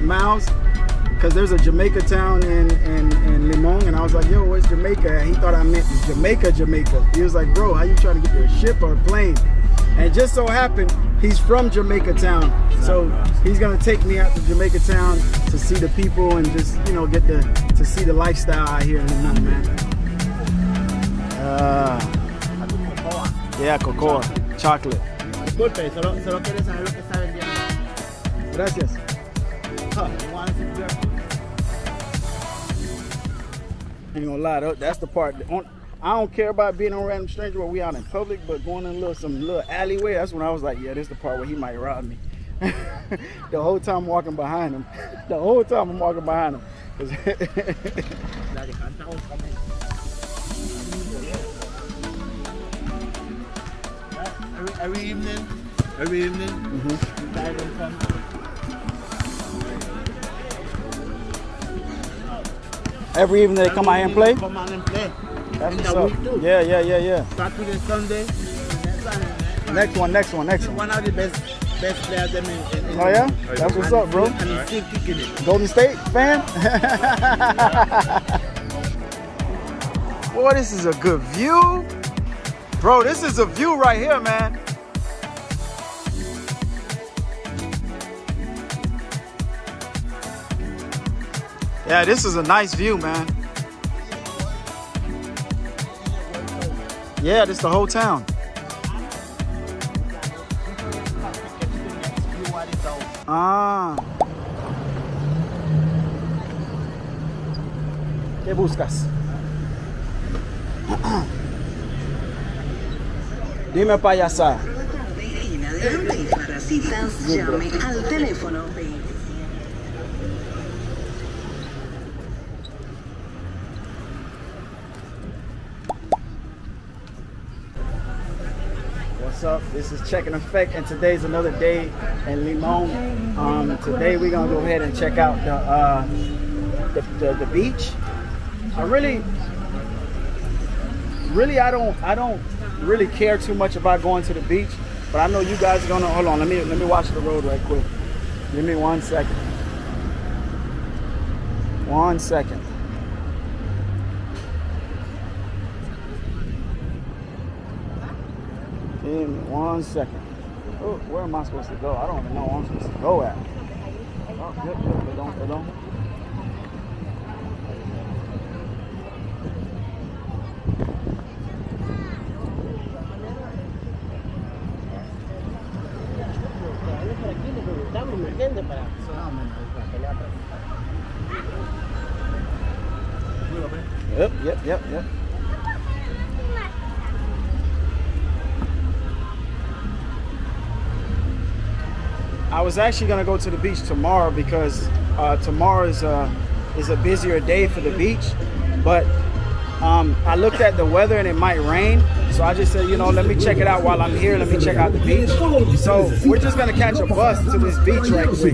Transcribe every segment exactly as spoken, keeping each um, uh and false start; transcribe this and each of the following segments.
Myles, because there's a Jamaica Town in, in, in Limon, and I was like, yo, where's Jamaica? And he thought I meant Jamaica, Jamaica. He was like, bro, how you trying to get your ship or a plane? And just so happened, he's from Jamaica Town. So he's going to take me out to Jamaica Town to see the people and just, you know, get the, to see the lifestyle out here in Limon, man. Uh, yeah, cocoa, chocolate. Disculpe, solo, solo quiero saber lo que está vendiendo. Gracias. Huh. Ain't gonna lie though, that's the part that on, I don't care about being on random stranger where we out in public, but going in a little some little alleyway, that's when I was like, yeah, this is the part where he might rob me. The whole time I'm walking behind him. The whole time I'm walking behind him. every, every evening, every evening, mm-hmm. we dive in front. Every evening they come out and play? Come out and play. That's what's up. Yeah, yeah, yeah, yeah. Saturday, Sunday. Next one, next one, next one. One of the best best players in the Oh yeah? That's what's up, bro. And he's still kicking it. Golden State fan? Boy, this is a good view. Bro, this is a view right here, man. Yeah, this is a nice view, man. Yeah, this is the whole town. Ah. ¿Qué buscas? Dime payasa. Up. This is Check and Effect, and today's another day in Limon. Um, today we're gonna go ahead and check out the, uh, the, the the beach. I really, really, I don't, I don't really care too much about going to the beach, but I know you guys are gonna. Hold on, let me let me watch the road right quick. Give me one second. One second. Give me one second. Oh, where am I supposed to go? I don't even know where I'm supposed to go at. Oh, yep, yep, they don't, they don't. Yep, yep, yep, yep. I was actually gonna go to the beach tomorrow because uh, tomorrow is a, is a busier day for the beach, but um, I looked at the weather and it might rain, so I just said, you know, let me check it out while I'm here, let me check out the beach. So we're just gonna catch a bus to this beach right quick.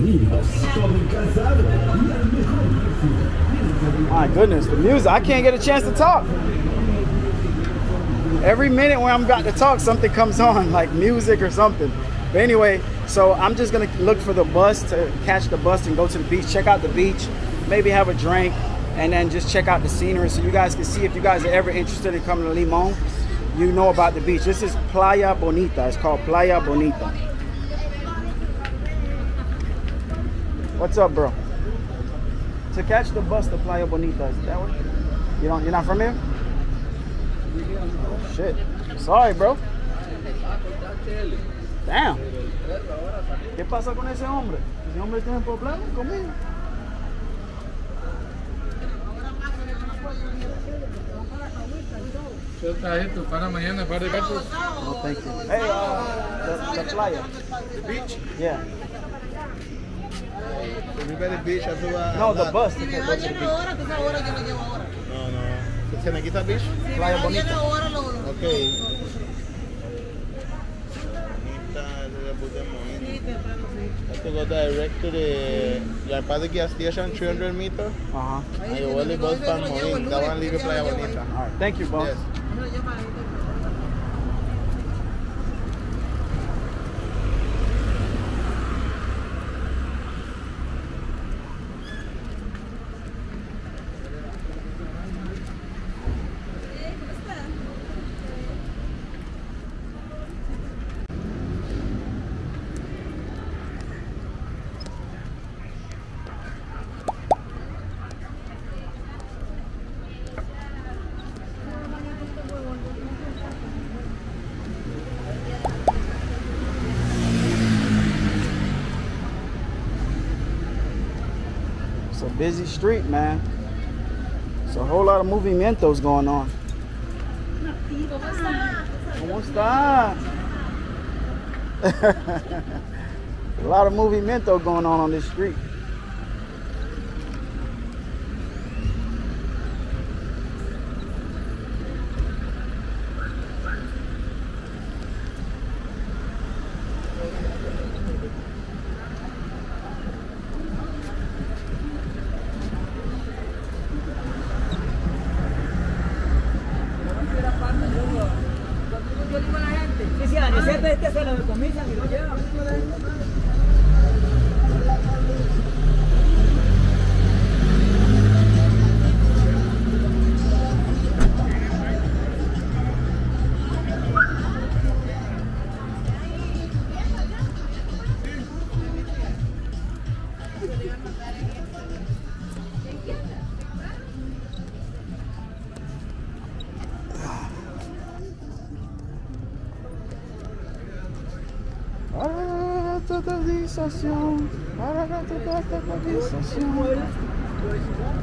My goodness, the music, I can't get a chance to talk. Every minute when I'm about to talk, something comes on, like music or something. But anyway, so I'm just gonna look for the bus to catch the bus and go to the beach, check out the beach, maybe have a drink, and then just check out the scenery so you guys can see. If you guys are ever interested in coming to Limon, you know about the beach. This is Playa Bonita. It's called Playa Bonita. What's up, bro? To catch the bus to Playa Bonita, is that what? You don't, you're not from here? Oh, shit. Sorry, bro. Damn. ¿Qué pasa con ese hombre? Ese hombre tiene problemas conmigo. Yo traje esto para mañana, para de cartas. No, thank you. Hey, uh, the, the playa. The beach? Yeah. We got the beach. No, the bus. Si me va a llevar ahora, que es ahora que me llevo ahora. No, no. Cieneguita Beach? Playa Bonita. Okay. I have to go direct to the... You're past the gas station, three hundred meters. Uh-huh. And you only go to Playa Bonita. That one leaves to Playa Bonita. All right. Thank you, boss. Yes. Busy street, man. It's a whole lot of movimentos going on. Como está? A lot of movimento going on on this street.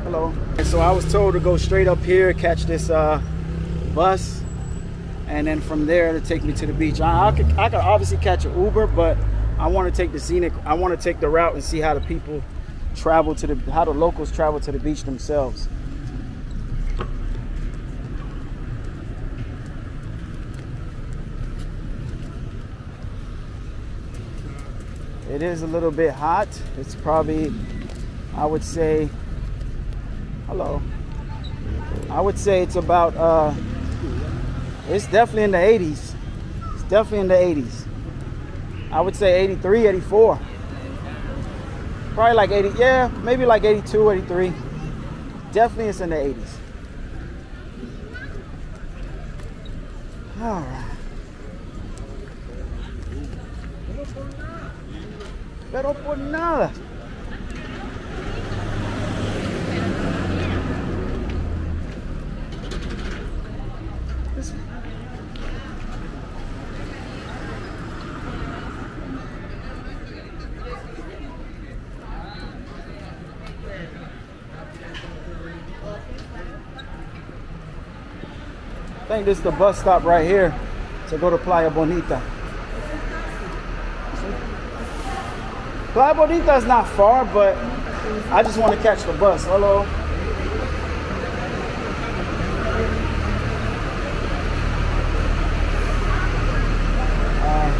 Hello. So I was told to go straight up here, catch this uh, bus, and then from there to take me to the beach. I, I, could, I could obviously catch an Uber, but I want to take the scenic. I want to take the route and see how the people travel to the, how the locals travel to the beach themselves. It is a little bit hot. It's probably, I would say, hello. I would say it's about, uh, it's definitely in the eighties. It's definitely in the eighties. I would say eighty-three, eighty-four. Probably like eighty, yeah, maybe like eighty-two, eighty-three. Definitely it's in the eighties. All right. Pero por nada. I think this is the bus stop right here to go to Playa Bonita. Playa Bonita is not far, but I just want to catch the bus. Hello. Uh,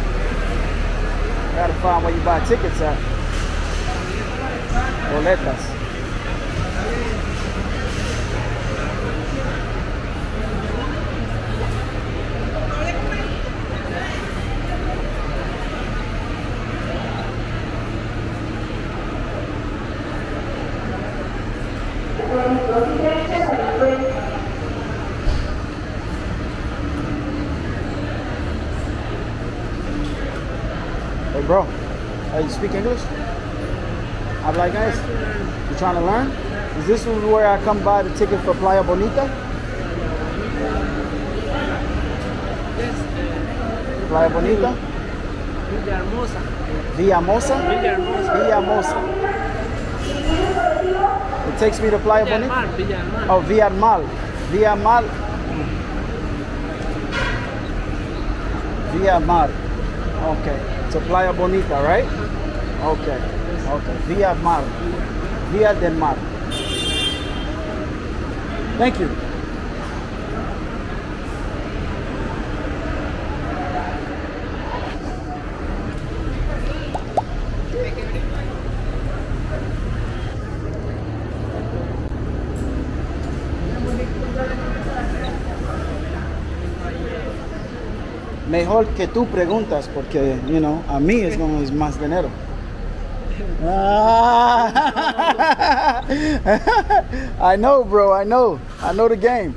gotta find where you buy tickets at. Boletas. Bro, uh, you speak English? I'm like, guys, you trying to learn? Is this where I come buy the ticket for Playa Bonita? Playa Bonita? Villa Hermosa. Villa Hermosa? Villa Hermosa. Villa Hermosa. It takes me to Playa Bonita? Villa Mar. Oh, Villa Mar. Villa Mar. Villa Mar. Okay. So Playa Bonita, right? Okay. Okay. Villa Mar. Villa del Mar. Thank you. Mejor que tú preguntas porque, you know, a mí es como es más dinero. Ah. I know, bro, I know. I know the game.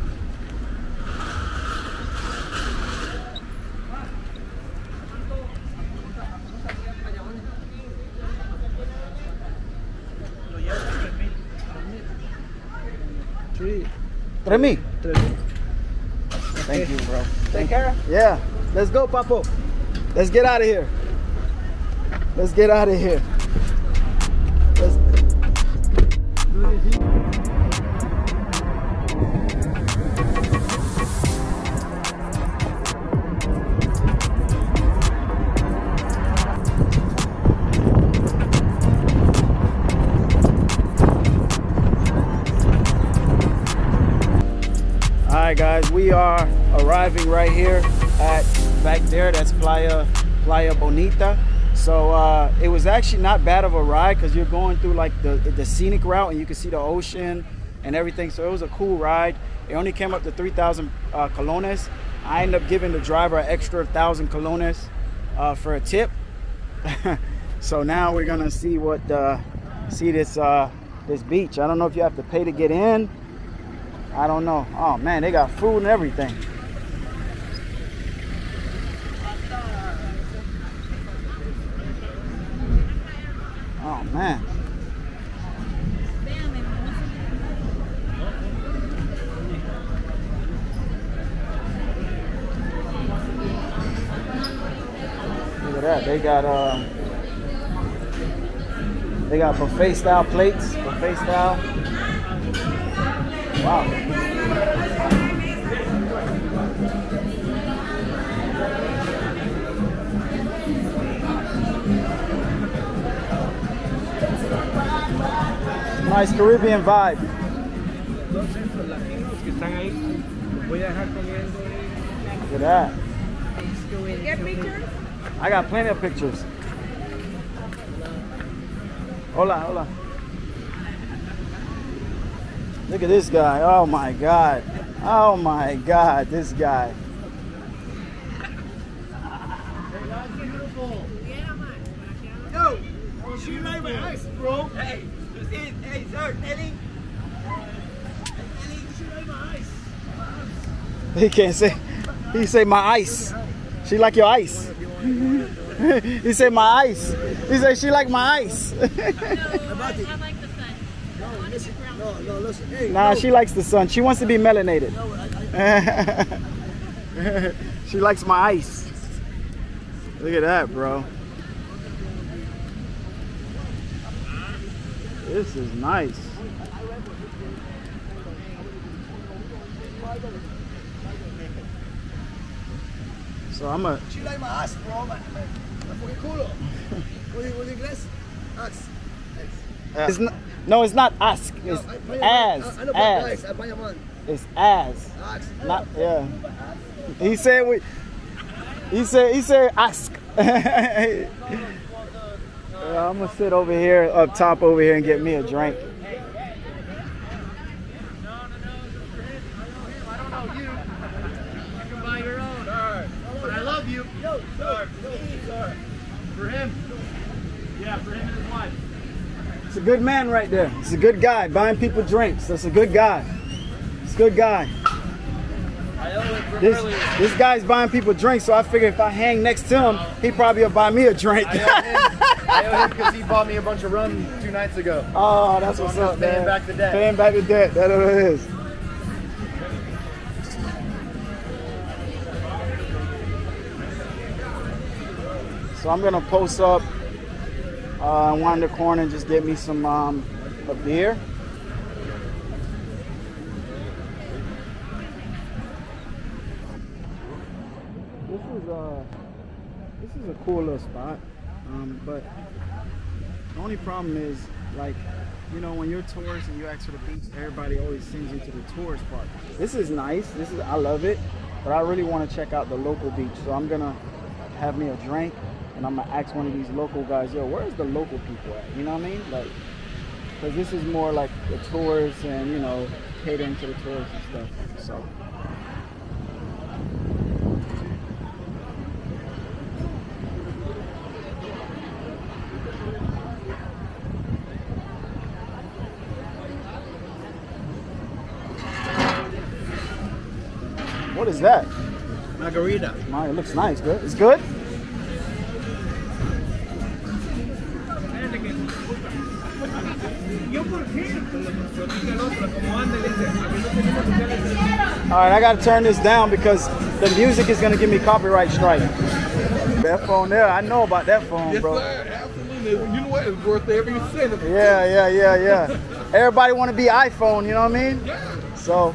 Tres mil. Thank you, bro. Take care. Yeah. Let's go, Papo. Let's get out of here. Let's get out of here. Let's... All right, guys, we are arriving right here at back there. That's Playa Playa Bonita. So uh, it was actually not bad of a ride because you're going through like the, the scenic route and you can see the ocean and everything. So it was a cool ride. It only came up to three thousand uh, colones. I ended up giving the driver an extra one thousand colones uh, for a tip. So now we're gonna see what uh, see this uh, this beach. I don't know if you have to pay to get in. I don't know. Oh man, they got food and everything. Oh man. Look at that. They got uh they got buffet style plates, buffet style. Wow. Nice Caribbean vibe. Look at that. You get pictures? I got plenty of pictures. Hola, hola. Look at this guy. Oh my God. Oh my God, this guy. Yo, she like my eyes, bro. Hey. Hey, sir, Ellie. She like my ice. He can't say. He say my ice. She like your ice. He say my ice. He say she like my ice. No, I like the sun. I want the brown. No, no, listen. Hey, nah, no. She likes the sun. She wants to be melanated. She likes my ice. Look at that, bro. This is nice. So I'm a. She like my ass, bro. It's not, no, it's not ask. It's no, as. Man. As. It's as. Ask. Not yeah. He said we. He said he said ask. I'm gonna sit over here, up top over here, and get me a drink. It's a good man right there. It's a good guy buying people drinks. That's a good guy. It's a good guy. This, this guy's buying people drinks, so I figure if I hang next to him, he probably will buy me a drink. I owe him because he bought me a bunch of rum two nights ago. Oh, that's so what's up, man. Paying back the debt. Paying back the debt. That's what it is. So I'm going to post up uh, in one in the corner and just get me some um, a beer. This is a this is a cool little spot, um, but the only problem is, like, you know, when you're a tourist and you ask for the beach, everybody always sends you to the tourist part. This is nice. This is I love it, but I really want to check out the local beach. So I'm gonna have me a drink and I'm gonna ask one of these local guys, yo, where's the local people at? You know what I mean? Like, because this is more like the tourists and, you know, catering to the tourists and stuff. So. What is that? Margarita. Wow, it looks nice, good. It's good? Alright, I gotta turn this down because the music is gonna give me copyright strike. That phone there, I know about that phone, yes, bro. Sir, absolutely. You know what? It's worth every cent of it. Yeah, yeah, yeah, yeah. Everybody wanna be iPhone, you know what I mean? Yeah. So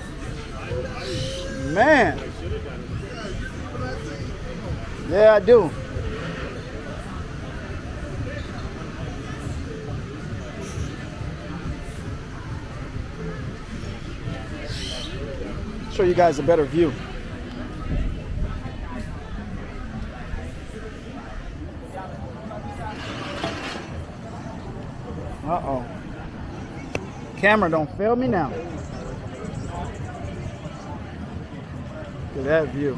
man. Yeah, I do. Show you guys a better view. Uh-oh. Camera don't fail me now. Look at that view.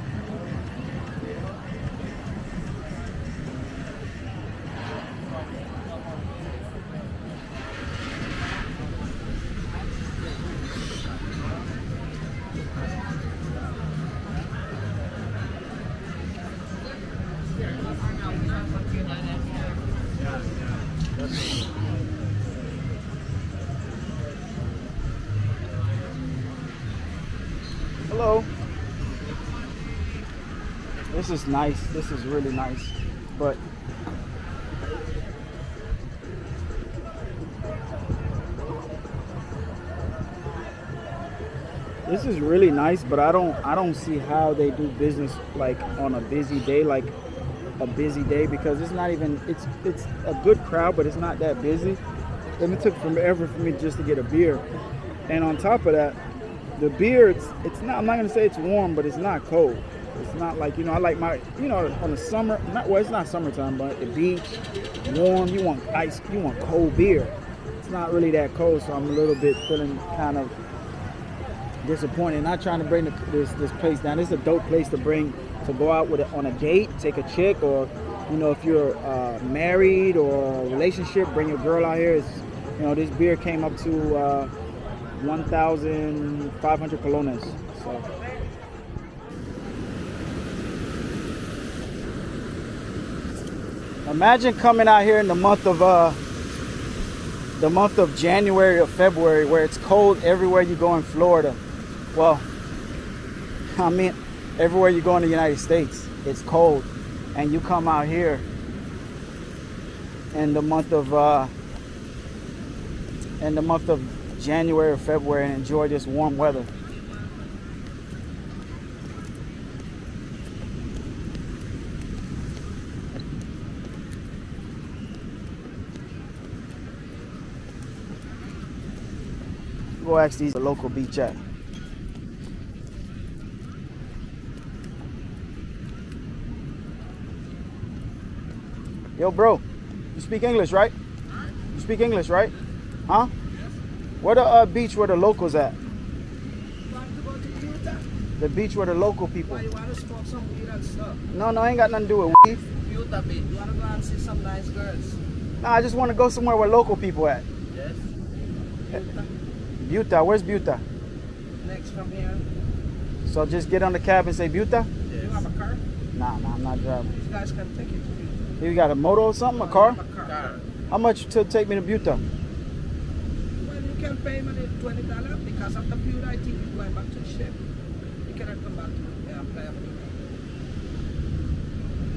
Hello. This is nice. This is really nice. But this is really nice, but I don't I don't see how they do business like on a busy day, like a busy day, because it's not even it's it's a good crowd, but it's not that busy. And it took forever for me just to get a beer. And on top of that, the beer it's it's not I'm not gonna say it's warm, but it's not cold. It's not like, you know, I like my, you know, on the summer, not, well, it's not summertime, but the beach, warm, you want ice, you want cold beer. It's not really that cold, so I'm a little bit feeling kind of disappointed. Not trying to bring the, this this place down. It's a dope place to bring, to go out with a, on a date, take a chick, or, you know, if you're uh, married or a relationship, bring your girl out here. It's, you know, this beer came up to uh, one thousand five hundred colones, so. Imagine coming out here in the month of uh, the month of January or February, where it's cold everywhere you go in Florida. Well, I mean, everywhere you go in the United States, it's cold, and you come out here in the month of uh, in the month of January or February and enjoy this warm weather. Go ask these the local beach at. Yo, bro, you speak English, right? You speak English, right? Huh? Where the uh, beach where the locals at? The beach where the local people. No, no, I ain't got nothing to do with weed. Buta beach. You wanna go and see some nice girls? Nah, I just wanna go somewhere where local people at. Yes. Buta, where's Buta? Next from here. So just get on the cab and say Buta? Yes. You have a car? Nah, nah, I'm not driving. These guys can take you to Buta. You got a motor or something, a car? A car. How much to take me to Buta? Well, you can pay me twenty dollars because after Buta, I think you're going back to the ship. You cannot come back to uh, Playa Bonita.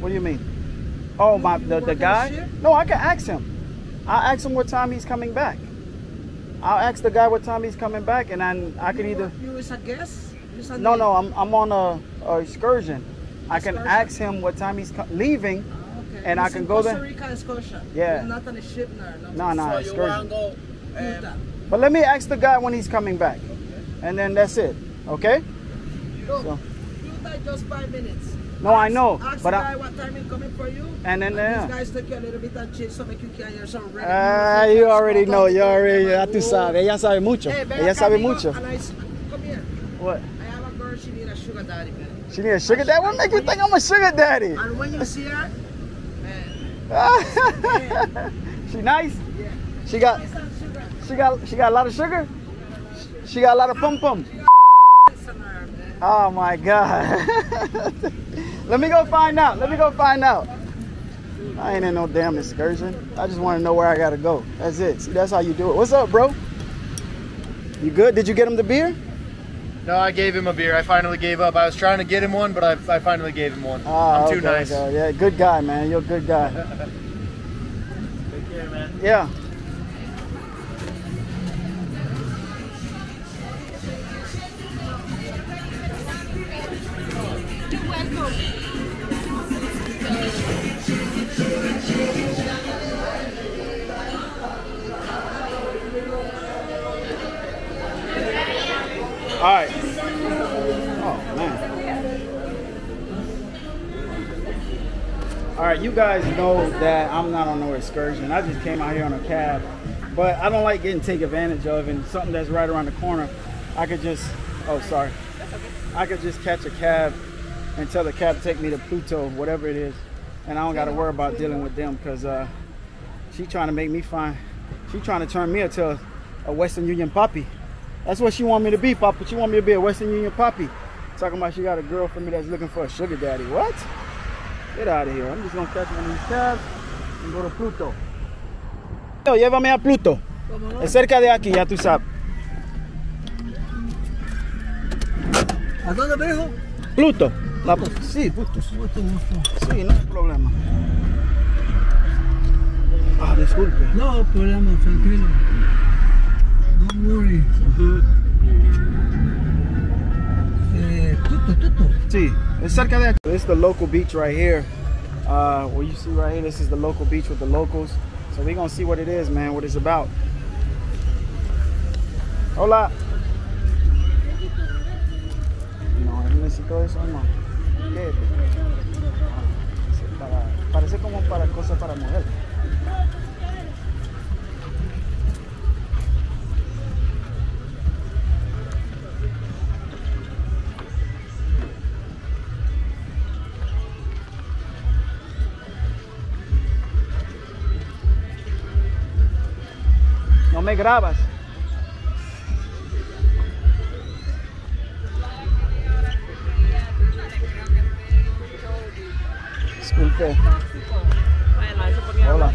What do you mean? Oh, my, the, the guy? The no, I can ask him. I'll ask him what time he's coming back. I'll ask the guy what time he's coming back, and then I can you, either. You is a guest? No, no, I'm I'm on a, a excursion. I can ask him what time he's leaving, okay. and he's I can go Costa Rica there. Costa Rica excursion. Yeah. He's not on a ship now. No, no, no so excursion. Go, um, but let me ask the guy when he's coming back, okay. and then that's it. Okay. Look, so. You like just five minutes. No, ask, I know. Ask but the guy I, what time he's coming for you. And then and yeah. these guys take you a little bit of chill so make you carry yourself ready. Ah, you already know. You already. Ya tú sabes. Ella sabe mucho. Ella sabe mucho. Come here. What? She need a sugar daddy, man. She need a sugar daddy? What make you think I'm a sugar daddy? And when you see her, man. She nice? Yeah. She got, she got, she got a lot of sugar? She got a lot of pum-pum. Oh my God. Let me go find out. Let me go find out. I ain't in no damn excursion. I just want to know where I got to go. That's it. See, that's how you do it. What's up, bro? You good? Did you get him the beer? No, I gave him a beer. I finally gave up. I was trying to get him one, but I, I finally gave him one. Ah, I'm too okay, nice. Okay. Yeah, good guy, man. You're a good guy. Take care, man. Yeah. All right. Oh, man. All right, you guys know that I'm not on no excursion. I just came out here on a cab, but I don't like getting taken advantage of, and something that's right around the corner, I could just, oh, sorry. I could just catch a cab and tell the cab to take me to Pluto, whatever it is, and I don't got to worry about dealing with them because uh, she trying to make me fine. She trying to turn me into a Western Union puppy. That's what she want me to be, Papa. She want me to be a Western Union poppy. Talking about she got a girl for me that's looking for a sugar daddy. What? Get out of here. I'm just going to catch one of these cabs and go to Pluto. Yo, llévame a Pluto. Es cerca de aquí, ya tú sabes. ¿A dónde viejo? Pluto. Sí, Pluto. Sí, no hay problema. Ah, disculpe. No problema, tranquilo. Don't worry. Eh, tuto, tuto. Sí, it's cerca de aquí. This is the local beach right here. Uh, what you see right here, this is the local beach with the locals. So we're going to see what it is, man, what it's about. Hola. No, necesito eso, no. ¿Qué? Parece como para cosas para mujeres. No me grabas. Disculpe. Hola.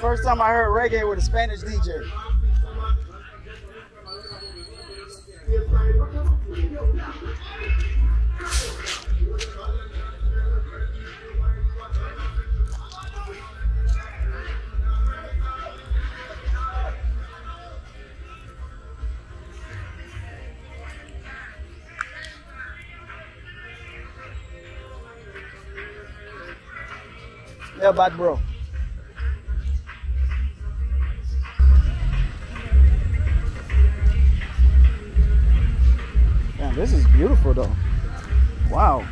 First time I heard reggae with a Spanish D J. Yeah, bad bro. This is beautiful though. Wow.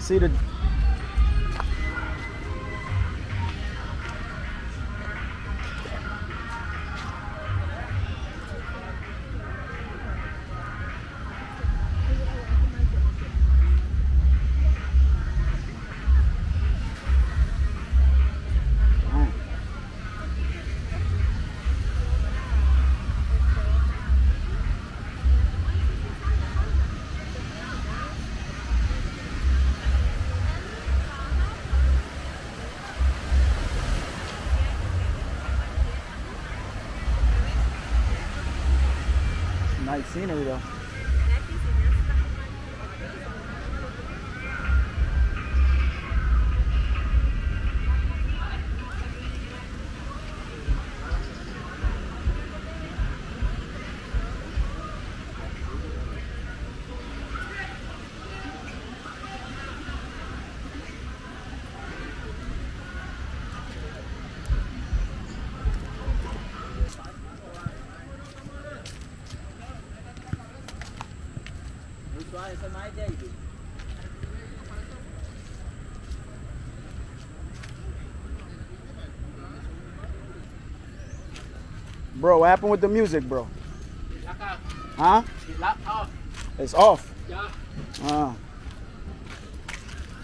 See the al cine, bro. Bro, what happened with the music, bro? Huh? It's off. Yeah. Uh,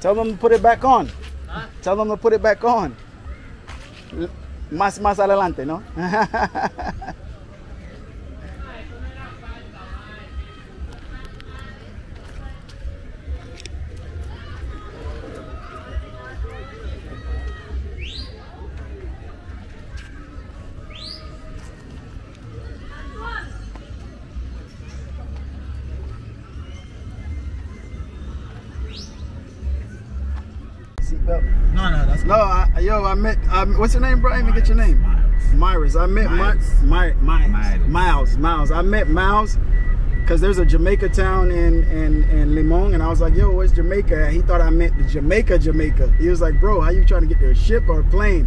tell them to put it back on. Huh? Tell them to put it back on. Más, más adelante, no? No, I, yo, I met. I, what's your name, bro? I didn't even get your name. Myles. Myles. I met Myles. My, my, my, Myles. Myles. I met Myles because there's a Jamaica Town in, in in Limon, and I was like, yo, where's Jamaica? And he thought I meant the Jamaica, Jamaica. He was like, bro, how you trying to get there, a ship or a plane?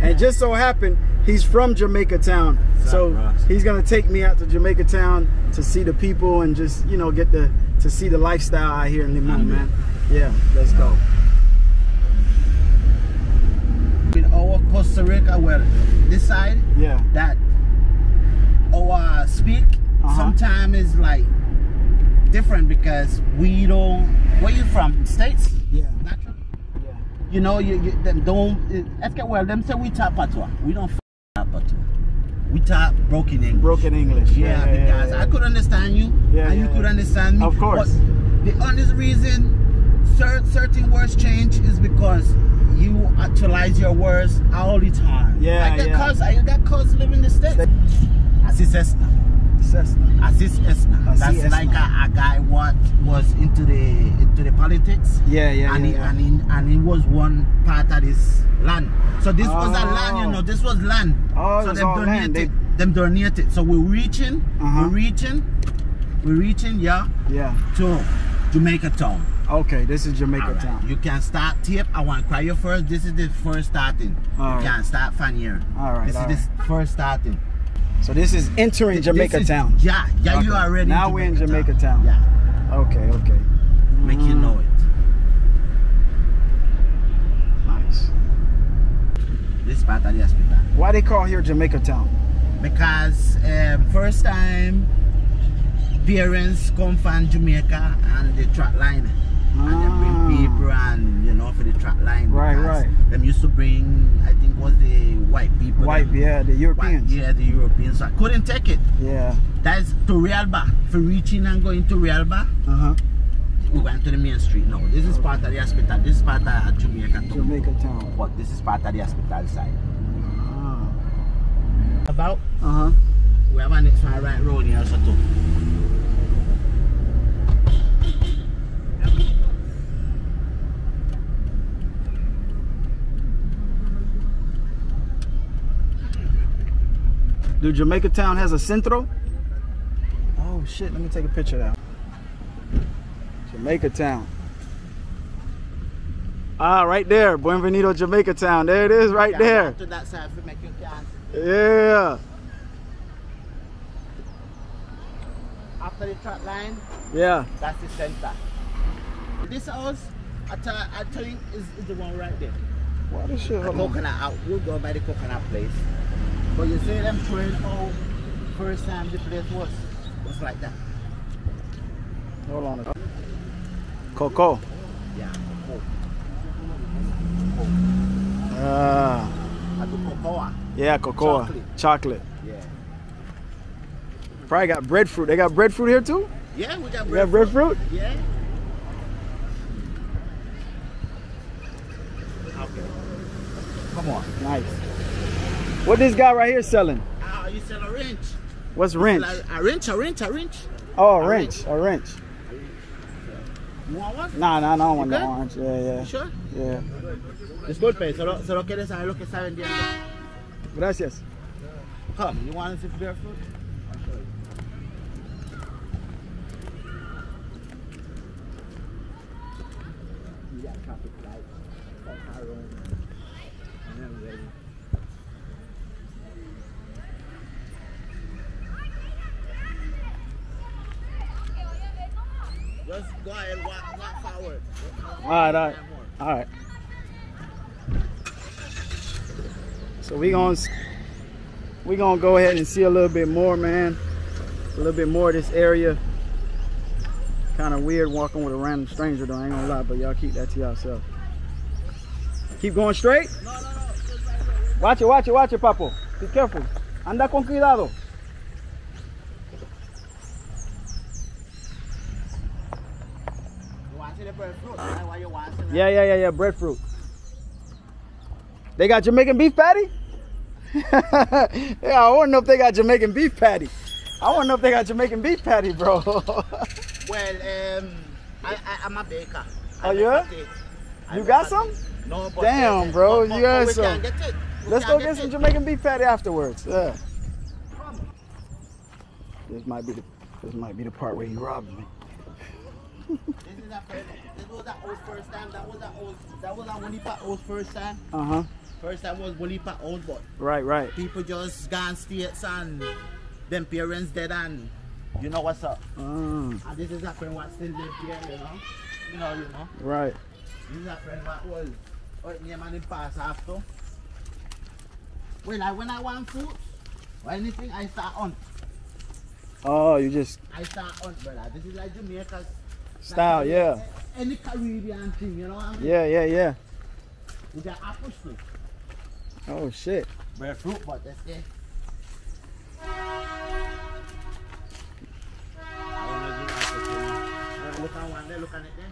And it just so happened he's from Jamaica Town, so he's gonna take me out to Jamaica Town to see the people and just, you know, get the to see the lifestyle out here in Limon, man. Yeah, let's go. In our Costa Rica, well, this side, yeah, that our speak uh-huh. sometimes is like different because we don't. Where you from? States? Yeah. Natural. Yeah. You know, you, you them don't. Let's get well. Them say we talk patois. We don't talk patois. We talk broken English. Broken English. Yeah, yeah, because yeah, yeah. I could understand you, yeah, and yeah, you could understand me. Of course. But the only reason certain words change is because you actualize your words all the time. Yeah, like that yeah. Cause, I got cause living in the States. Assis Esna. Assis Esna. That's like a, a guy what was into the into the politics. Yeah, yeah, and yeah, he, yeah. And, he, and he was one part of this land. So this oh. was a land, you know, this was land. Oh, so them donated, they... them donated. So we're reaching, uh-huh. we're reaching, we're reaching, yeah, yeah, to Jamaica Town. Okay, this is Jamaica right. Town. You can start tip. I want to cry you first. This is the first starting. All you right. can start from here. All right. This all is right. the first starting. So this is entering Th Jamaica is, Town. Yeah, yeah, okay. You are ready. Now we're in Jamaica Town. Town. Yeah. Okay, okay. Make mm. you know it. Nice. This part of the hospital. Why they call here Jamaica Town? Because um, first time parents come from Jamaica and the track line. And ah. they bring people and, you know, for the track line. Right, right. Them used to bring, I think, was the white people. White, them, yeah, the Europeans. White, yeah, the Europeans. So I couldn't take it. Yeah. That's to Realba. For reaching and going to Realba, uh-huh. we went to the main street. No, this is okay. part of the hospital. This is part of Jamaica Town. Jamaica Town. But this is part of the hospital side. Ah. About? Uh-huh. We have our next one right road here also too. Dude, Jamaica Town has a centro? Oh shit, let me take a picture now. Jamaica Town. Ah, right there, Buenvenido, Jamaica Town. There it is, right there. Yeah. After the track line, yeah, that's the center. This house, I tell, I tell you, is, is the one right there. What the shit? The coconut out. We'll go by the coconut place. But you see them train out first time the place was was like that. Hold on a Coco. Yeah, cocoa. Ah. I do cocoa. Yeah, cocoa. Chocolate. Chocolate. Yeah. Probably got breadfruit. They got breadfruit here too? Yeah, we got breadfruit. You got breadfruit? Yeah. Okay. Come on. Nice. What this guy right here selling? Ah, uh, you sell orange. What's wrench? A wrench, a wrench, a wrench. Oh, a wrench, a wrench. You want one? No, no, no one, no one. Yeah, yeah. You sure? Yeah. Disculpe, solo, solo quiere saber lo que está vendiendo. Gracias. Come, you want to see barefoot? Just go ahead and walk, walk forward. Alright, alright. Alright. So we gonna we gonna go ahead and see a little bit more, man. A little bit more of this area. Kinda weird walking with a random stranger though, I ain't gonna lie, but y'all keep that to yourself. Keep going straight. No, no, no. Watch it, watch it, watch it, Papo. Be careful. Anda con cuidado. Yeah, yeah, yeah, yeah, breadfruit. They got Jamaican beef patty? Yeah, I wanna know if they got Jamaican beef patty. I wanna know if they got Jamaican beef patty, bro. Well, um, I, I, I'm a baker. I oh, yeah? You got some? No, but damn, uh, bro, but, but, you got but some. Get it. Let's go get, get some it. Jamaican beef patty afterwards. Yeah. This might be the, this might be the part where you robbed me. This is our first, this was our old first time, that was our old, that was our Bolipa old first time. Uh-huh. First time was Bolipa old, but right, right. People just gone states and them parents dead and you know what's up. Mm. And this is our friend what still live here, you know? You know, you know. Right. This is our friend what was what name and pass after. Well, like when I want food or anything, I start hunt. Oh, you just I start hunt, brother. This is like Jamaica's style, like, yeah. Any Caribbean thing, you know what I mean? Yeah, yeah, yeah. We got apple soup. Oh, shit. Bread fruit, but that's it.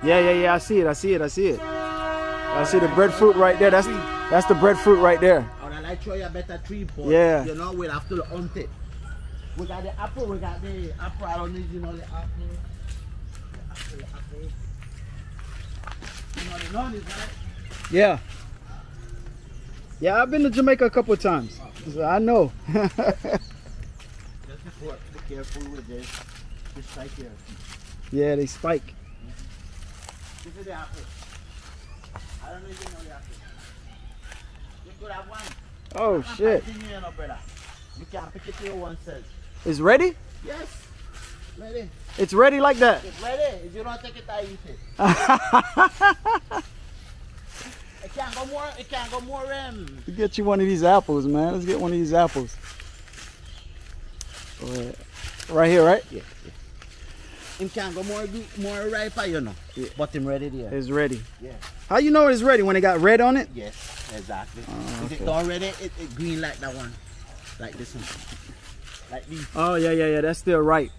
Yeah, yeah, yeah. I see it. I see it. I see it. I see the breadfruit right there. That's that's the breadfruit right there. I would like to show you a better tree, but yeah. You know, we'll have to hunt it. We got the apple. We got the apple. I don't need, you know, the apple. Yeah, yeah, I've been to Jamaica a couple of times, so I know. Just before, be careful with this. They spike here. Yeah, they spike. Mm-hmm. This is the apple. I don't know if you know the apple. You could have one. Oh shit! You know, brother. You can't pick it to your one self. It's ready? Yes. Ready. It's ready like that. It's ready. If you don't take it, I eat it. It can't go more. It can't go more. Um. Let's get you one of these apples, man. Let's get one of these apples. Right, right here, right? Yeah. yeah. It can't go more, more riper, you know. Yeah. But it's ready there. It's ready. Yeah. How you know it's ready? When it got red on it? Yes, exactly. Oh, okay. If it's already it, it green like that one, like this one, like these. Oh yeah, yeah, yeah. That's still ripe.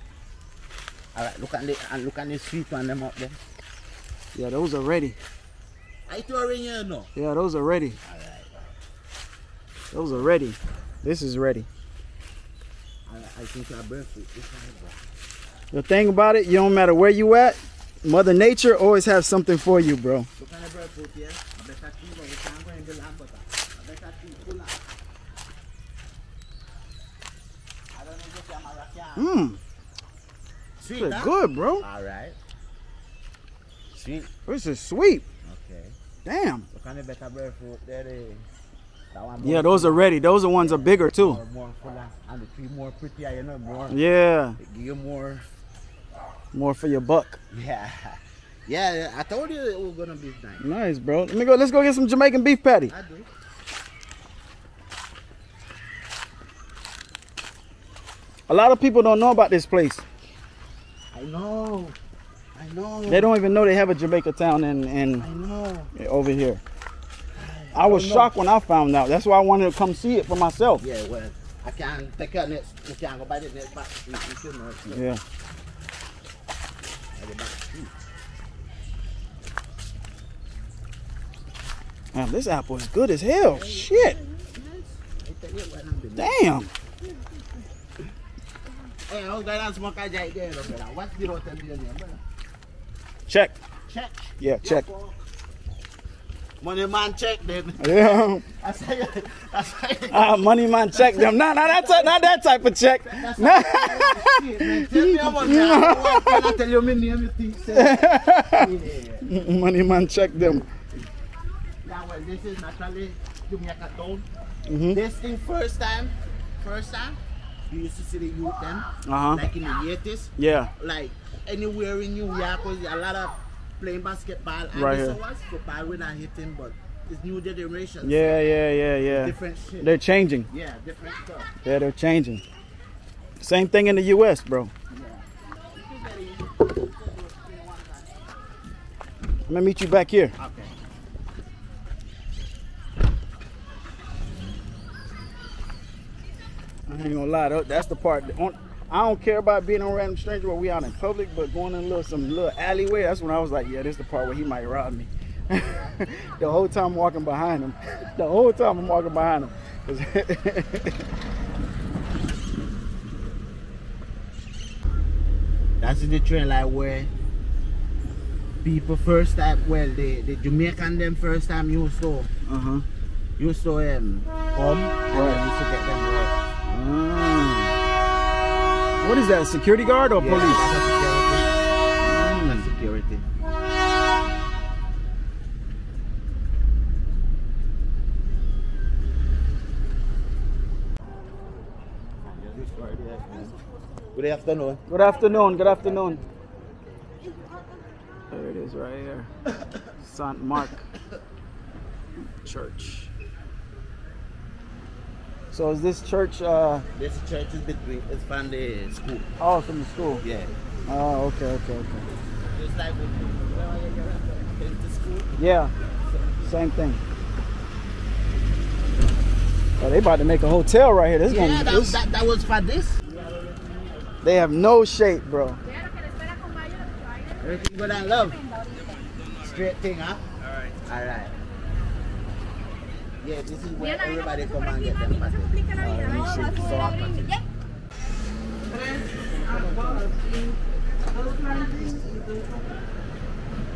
Alright, look at the and look at the sweet one them up there. Yeah, those are ready. I throw in here now. Yeah, those are ready. Alright. Those are ready. This is ready. Alright, I think I burn food. The thing about it, you don't matter where you at, Mother Nature always have something for you, bro. Look at the bread food here. I bet I keep on the camera and the lamb butter. I bet I keep full up. I don't know if I'm a rakia. Mmm. Sweet, huh? Good, bro. All right. Sweet. This is sweet. Okay. Damn. What kind of better bread food there is? That one yeah, those food. Are ready. Those are ones yeah. Are bigger too. More, more fuller. And the tree more prettier, you know, more. Yeah. It give you more. More for your buck. Yeah. Yeah, I told you it was gonna be nice. Nice, bro. Let me go. Let's go get some Jamaican beef patty. I do. A lot of people don't know about this place. I know, I know. They don't even know they have a Jamaica Town in, in I know. Over here. I, I was shocked know. When I found out. That's why I wanted to come see it for myself. Yeah, well, I can't take it next. You can't go by the next back street. You should know. Yeah. By the back street. Man, this apple is good as hell. Yeah, shit. Yeah, yeah, yeah. Damn. Check. Check. Yeah, check. Money man check them. Yeah. I say, I say. Ah, money man check them. No, no, that's a, not that type of check. That's no. Money man check them. Yeah, well, this is naturally Jamaica Town. Mm-hmm. This thing first time, first time, you used to see the youth then, uh-huh. like in the eighties. Yeah. Like anywhere in New York, cause a lot of playing basketball and right so was football we're not hitting, but it's new generation. Yeah, so yeah, yeah, yeah. Different shit. They're changing. Yeah, different stuff. Yeah, they're changing. Same thing in the U S, bro. Yeah. I'm gonna meet you back here. Okay. I ain't gonna lie though, that's the part that on, I don't care about being on random stranger where we out in public, but going in little, some little alleyway, that's when I was like, yeah, this is the part where he might rob me. The whole time I'm walking behind him. The whole time I'm walking behind him. That's the trend like where people first time, well, the, the Jamaican them first time you saw, uh-huh. you saw them home, and right. then you forget them work. Mm. What is that, a security guard or yeah, police? That's a security. Mm. That's security. Good afternoon. Good afternoon, good afternoon. There it is right here. Saint Mark Church. So is this church? Uh, this church is between, it's from the school. Oh, from the school? Yeah. Oh, okay, okay, okay. Just like when you went to school? Yeah, same thing. Oh, they about to make a hotel right here. This yeah, one, that, this... That, that was for this. They have no shape, bro. Everything what I love. Straight thing, huh? All right. All right. Yeah, this is where everybody come and get them back.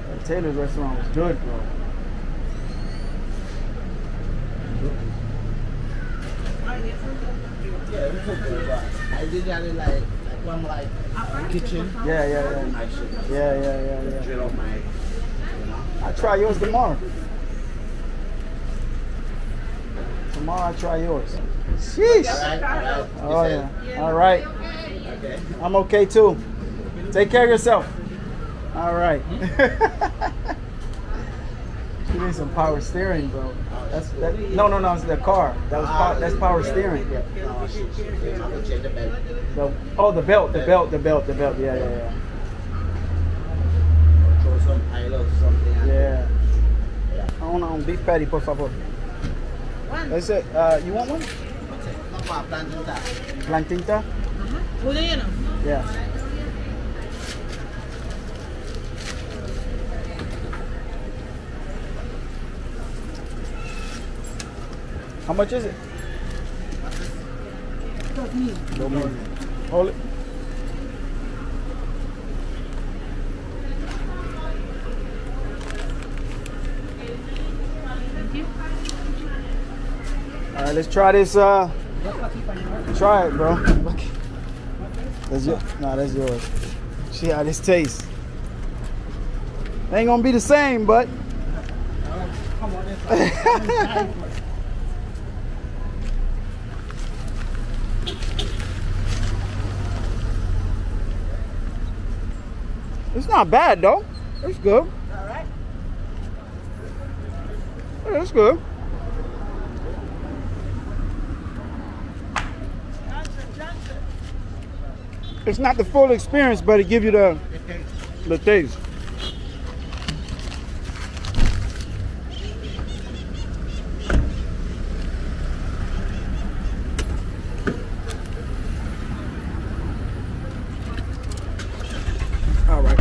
That Taylor's restaurant was good, bro. Yeah, we cook good, but I did that in like, like one like kitchen. Yeah, yeah, yeah. Yeah, yeah, yeah, yeah. Drill on my, you know. I'll try yours tomorrow. Tomorrow I try yours. Sheesh. Oh yeah. All right. I'm okay too. Take care of yourself. All right. You need some power steering, bro. That's that. No, no, no. It's the car. That was power, that's power steering. The, oh, the belt, the belt, the belt, the belt. Yeah, yeah, yeah. Yeah. I want on beef patty, por favor. That's it. Uh, you want one? Plantinta. Plantinta? Yeah. How much is it? two dollars. Hold it. All right, let's try this. Uh, try it, bro. That's your, nah, that's yours. See how this tastes. It ain't gonna be the same, but. It's not bad, though. It's good. All right. Yeah, it's good. It's not the full experience, but it gives you the, the taste. All right.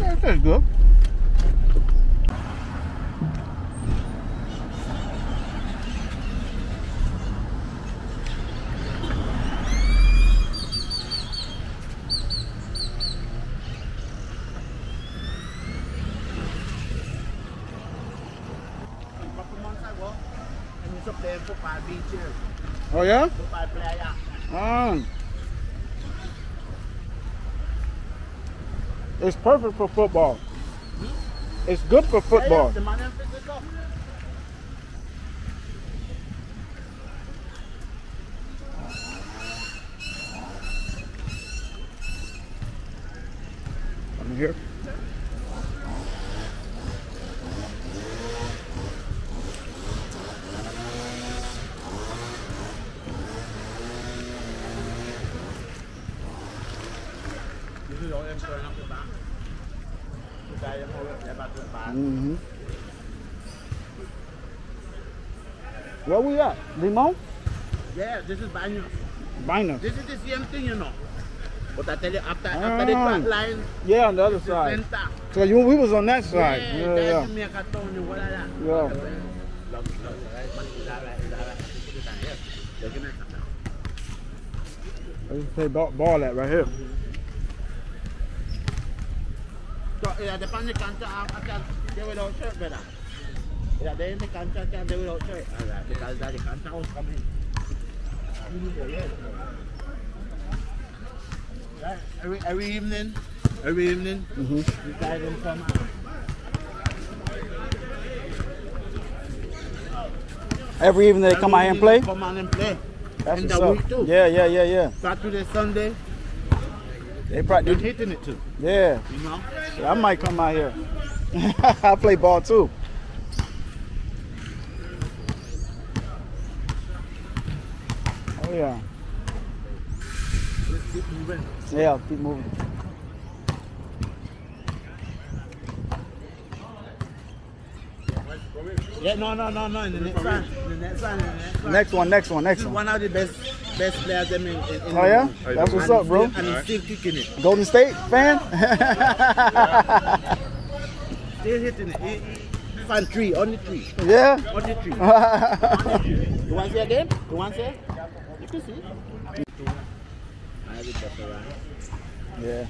Yeah, it tastes good. football beaches. Oh yeah? Football player. Ah. It's perfect for football. Hmm? It's good for football. Yeah, yeah. I'm here. Mm-hmm. Where we at? Limon? Yeah, this is Bino. Bino. This is the same thing, you know. But I tell you, after, ah. after the track line. Yeah, on the other side. So you, we was on that side. Yeah, yeah, yeah. Jamaica Town, you what like that? Yeah. I used to play ball at right here. So, yeah, the panic cancer, I can't stay without shirt, brother. Yeah, they in the cancer, I can't stay without shirt. All right, because that the cancer was coming. Right, every, every evening, every evening, mm-hmm. we tie them some out. Every evening they every come out and play? Come out and play. That's in the up. Week too. Yeah, yeah, yeah, yeah. Saturday, Sunday. They probably they're hitting it too. Yeah. You know? Yeah, I might come out here. I play ball too. Oh yeah. Just keep moving. Yeah, keep moving. Yeah, no, no, no, no. In the next one, in the next one, in the next one. Next one, next one, next one. One of the best. Best players in, in, in oh yeah? That's what's up, bro. Still, and he's still kicking it. Golden State fan? Still hitting it. He, he, fan three, only three. Yeah? Only three. You want to see a game? You want to see? You can see. Yeah.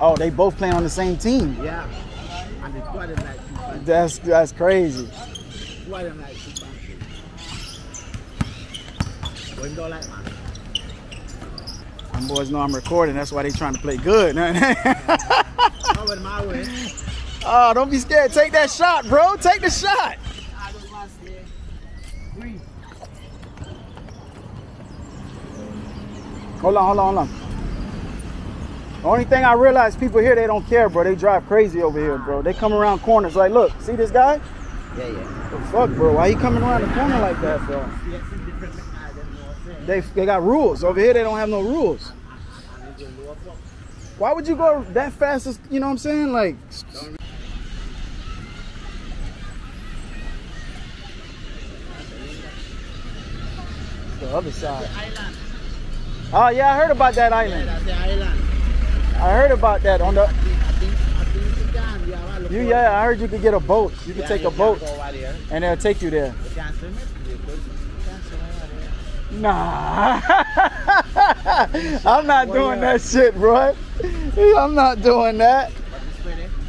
Oh, they both playing on the same team. Yeah. And they got them like two fans. That's, that's crazy. Got them like two fans. Window light, man. Them boys know I'm recording, that's why they trying to play good. Oh, don't be scared. Take that shot, bro. Take the shot. I don't want to stay. Breathe. Hold on, hold on, hold on. The only thing I realize, people here, they don't care, bro. They drive crazy over here, bro. They come around corners like, look, see this guy? Yeah, yeah. The fuck, bro? Why he coming around the corner like that, bro? They, they got rules. Over here, they don't have no rules. Why would you go that fast? As, you know what I'm saying? Like... The other side. Oh, yeah, I heard about that island. I heard about that on the... You, yeah, I heard you could get a boat. You could take a boat, and they'll take you there. Nah, I'm not doing that shit, bro. I'm not doing that.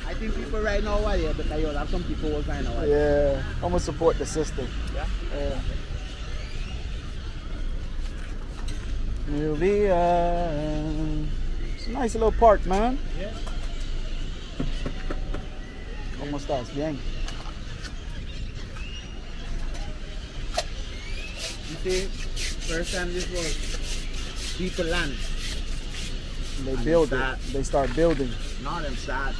I think people right now are here, but you'll have some people will find out. Yeah, I'm gonna support the system. Yeah. yeah. We'll be, uh, it's a nice little park, man. Yeah. Almost starts gang. You see. First time this was people land. They and build they start, it. They start building. No, them start.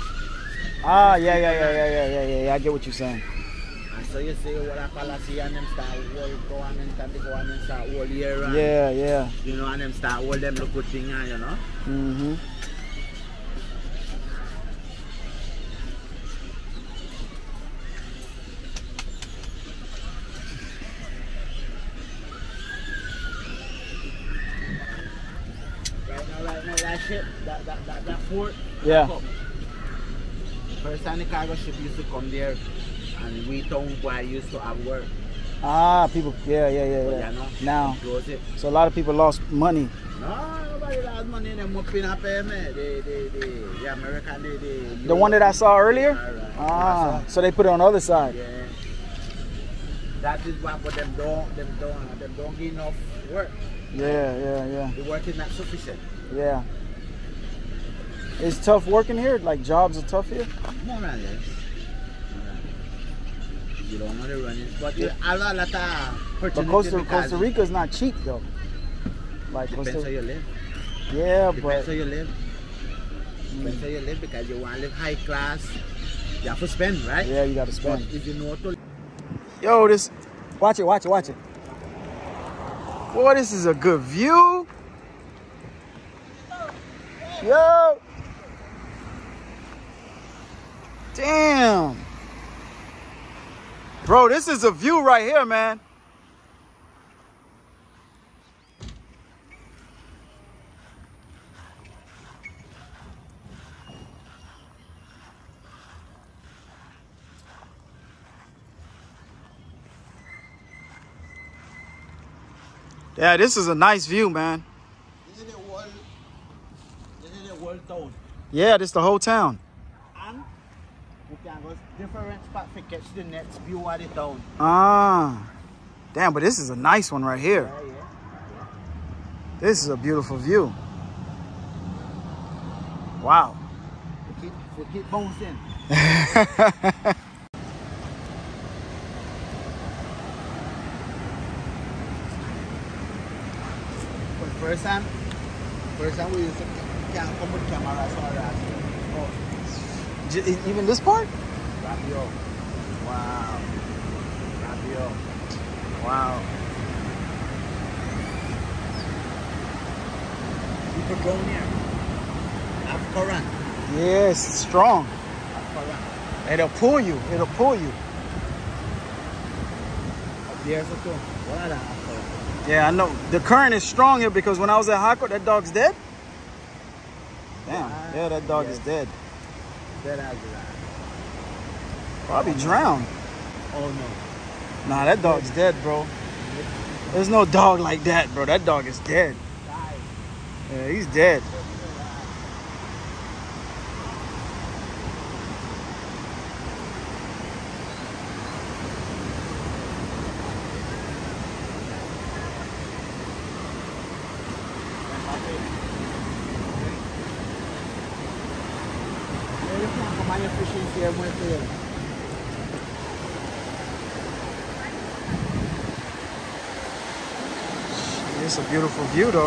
Ah, yeah, yeah, yeah, yeah, yeah, yeah, yeah, yeah. I get what you're saying. And so you see what I call a sea and them start world government and the government start all year round. Yeah, yeah. You know, and them start all them local thing and you know. Mm-hmm. Ship, that, that, that, that port, yeah. That first time the cargo ship used to come there, and we town boy used to have work. Ah, people, yeah, yeah, yeah, yeah. Know, now, so a lot of people lost money. No, nobody lost money. They mopping up here, man. They, they, they, the American, they, they, the one that I saw earlier. Right. Ah, so they put it on the other side. Yeah. That is why, but them don't, them don't, them don't get enough work. Yeah, yeah, yeah. The work is not sufficient. Yeah. It's tough working here. Like jobs are tough here. More or less. You don't want to run it, but yeah. a lot, lot of but Costa, Costa Rica is not cheap though. Like depends Costa... how you live. Yeah, depends but depends how you live. Depends mm. how you live because you want to live high class. You have to spend, right? Yeah, you gotta spend. But if you know to... Yo, this. Watch it, watch it, watch it. Boy, this is a good view. Yo. Damn. Bro, this is a view right here, man. Yeah, this is a nice view, man. This is the whole, this is the whole town. Yeah, this is the whole town. And we can go different spots to catch the next view of the town. Ah. Damn, but this is a nice one right here. Yeah, yeah. Yeah. This is a beautiful view. Wow. We keep, we keep bouncing. First time, first time we used to can't come with cameras or that. Oh. Even this part? Rapio. Wow. Rapio. Wow. You could go near. Have current. Yes, it's strong. Have current. It'll pull you. It'll pull you. There's a two. What are that? Yeah, I know. The current is strong here because when I was at Hako, that dog's dead. Damn. Yeah, yeah that dog yes. is dead. Dead as a Probably oh, drowned. No. Oh, no. Nah, that dog's dead, bro. There's no dog like that, bro. That dog is dead. Yeah, he's dead. It's a beautiful view though.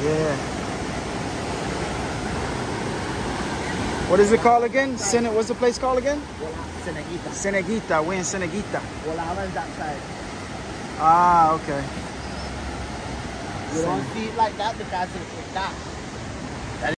Yeah. What is it called again? Cine, what's the place called again? Cieneguita. Cieneguita. We're in Cieneguita. Ah, okay. You don't see it like that because it's dark.